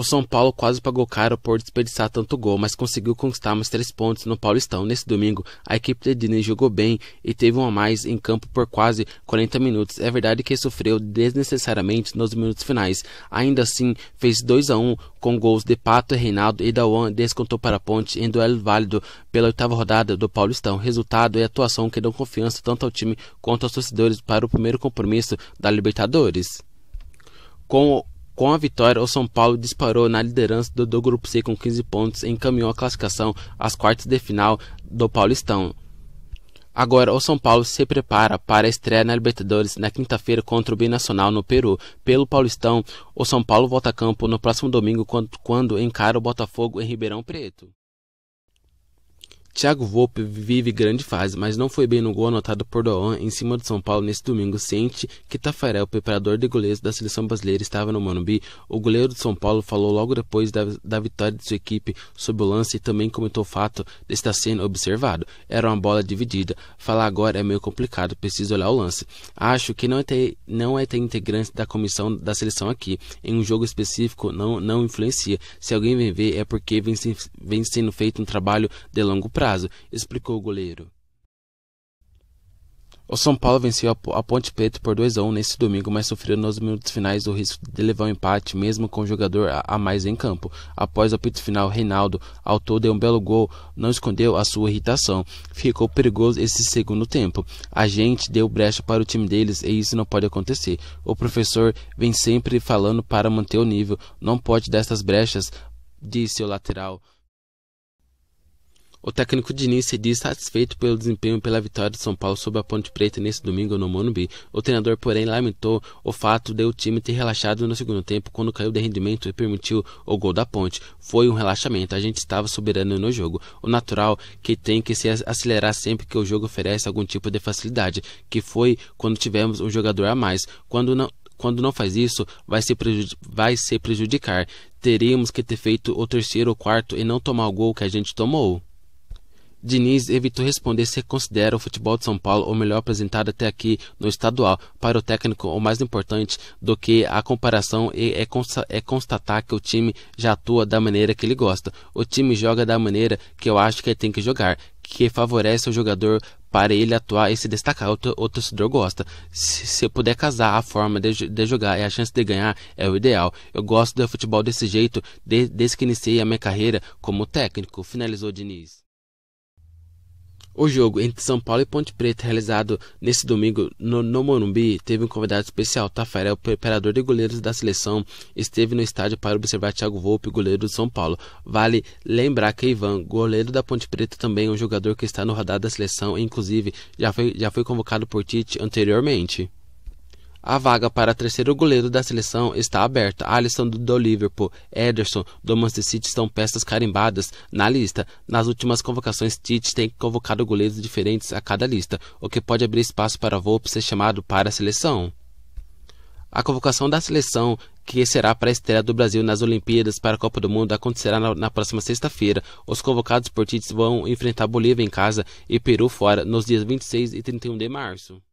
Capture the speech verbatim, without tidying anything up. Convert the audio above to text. O São Paulo quase pagou caro por desperdiçar tanto gol, mas conseguiu conquistar mais três pontos no Paulistão. Nesse domingo, a equipe de Diniz jogou bem e teve um a mais em campo por quase quarenta minutos. É verdade que sofreu desnecessariamente nos minutos finais. Ainda assim, fez dois a um com gols de Pato, Reinaldo e Doan, descontou para a Ponte em duelo válido pela oitava rodada do Paulistão. Resultado e atuação que dão confiança tanto ao time quanto aos torcedores para o primeiro compromisso da Libertadores. Com o Com a vitória, o São Paulo disparou na liderança do, do Grupo C com quinze pontos e encaminhou a classificação às quartas de final do Paulistão. Agora, o São Paulo se prepara para a estreia na Libertadores na quinta-feira contra o Binacional no Peru. Pelo Paulistão, o São Paulo volta a campo no próximo domingo quando, quando encara o Botafogo em Ribeirão Preto. Tiago Volpi vive grande fase, mas não foi bem no gol anotado por Doan em cima do São Paulo nesse domingo. Ciente que Taffarel, preparador de goleiros da seleção brasileira, estava no Morumbi, o goleiro do São Paulo falou logo depois da, da vitória de sua equipe sobre o lance e também comentou o fato de estar sendo observado. Era uma bola dividida. Falar agora é meio complicado, preciso olhar o lance. Acho que não é ter, não é ter integrante da comissão da seleção aqui. Em um jogo específico não, não influencia. Se alguém vem ver é porque vem, se, vem sendo feito um trabalho de longo prazo, explicou o goleiro. O São Paulo venceu a Ponte Preta por dois a um nesse domingo, mas sofreu nos minutos finais o risco de levar um empate, mesmo com o jogador a mais em campo. Após o apito final, Reinaldo, ao todo deu um belo gol, não escondeu a sua irritação. Ficou perigoso esse segundo tempo. A gente deu brecha para o time deles e isso não pode acontecer. O professor vem sempre falando para manter o nível, não pode dar essas brechas, disse o lateral. O técnico Diniz se diz satisfeito pelo desempenho e pela vitória de São Paulo sobre a Ponte Preta nesse domingo no Morumbi. O treinador, porém, lamentou o fato de o time ter relaxado no segundo tempo quando caiu de rendimento e permitiu o gol da Ponte. Foi um relaxamento, a gente estava soberano no jogo. O natural que tem que se acelerar sempre que o jogo oferece algum tipo de facilidade, que foi quando tivemos um jogador a mais. Quando não... Quando não faz isso, vai se, vai se prejudicar. Teríamos que ter feito o terceiro ou quarto e não tomar o gol que a gente tomou. Diniz evitou responder se considera o futebol de São Paulo o melhor apresentado até aqui no estadual. Para o técnico, o mais importante do que a comparação é constatar que o time já atua da maneira que ele gosta. O time joga da maneira que eu acho que ele tem que jogar, que favorece o jogador para ele atuar e se destacar. O torcedor gosta. Se, se puder casar a forma de, de jogar e a chance de ganhar é o ideal. Eu gosto do futebol desse jeito de, desde que iniciei a minha carreira como técnico, finalizou Diniz. O jogo entre São Paulo e Ponte Preta, realizado nesse domingo no, no Morumbi, teve um convidado especial. Taffarel, preparador de goleiros da seleção, esteve no estádio para observar Tiago Volpi, goleiro do São Paulo. Vale lembrar que Ivan, goleiro da Ponte Preta, também é um jogador que está no radar da seleção e, inclusive, já foi, já foi convocado por Tite anteriormente. A vaga para terceiro goleiro da seleção está aberta. Alisson do Liverpool, Ederson do Manchester City são peças carimbadas na lista. Nas últimas convocações, Tite tem convocado goleiros diferentes a cada lista, o que pode abrir espaço para Volpi ser chamado para a seleção. A convocação da seleção, que será para a estreia do Brasil nas Olimpíadas para a Copa do Mundo, acontecerá na, na próxima sexta-feira. Os convocados por Tite vão enfrentar Bolívia em casa e Peru fora nos dias vinte e seis e trinta e um de março.